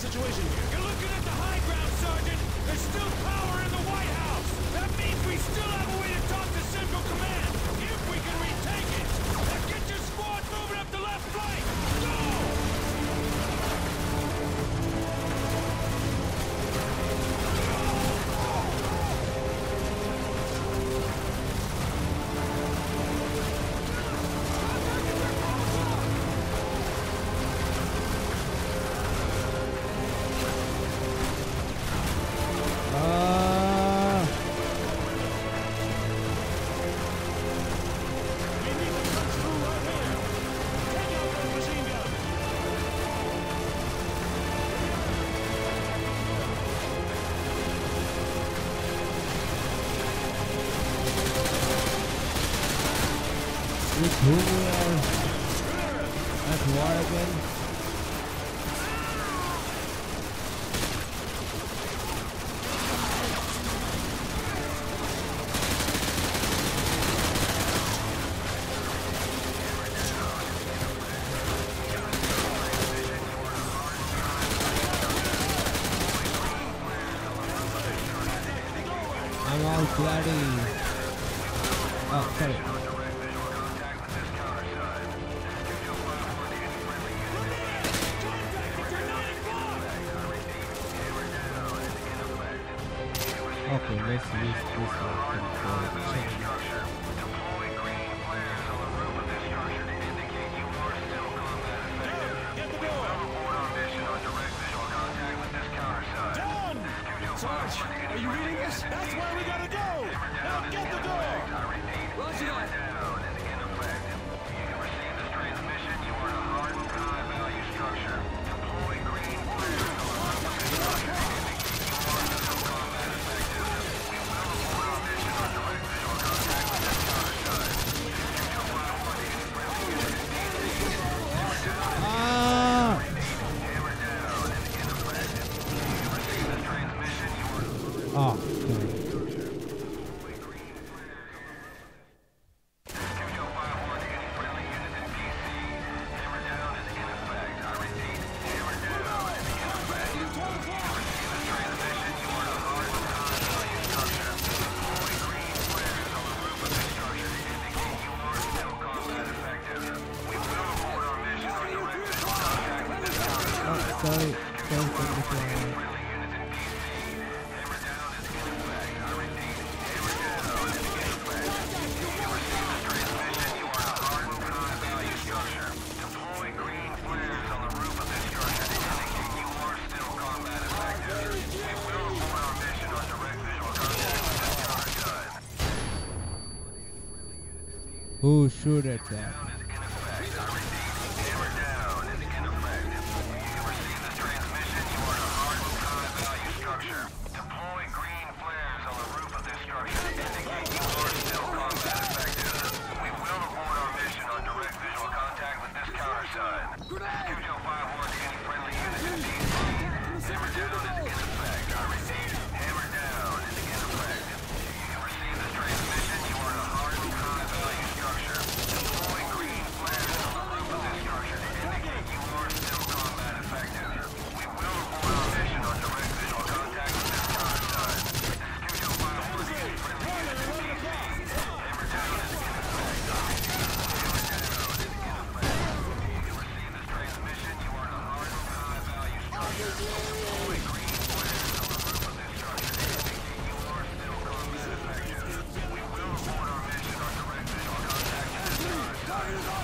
the situation here. You're looking at the high ground, Sergeant. There's still power in the White House. That means we still have a way to talk to Central Command. If we can retake it. Now get your squad moving up the left flank. Go! Who should attack? Come on!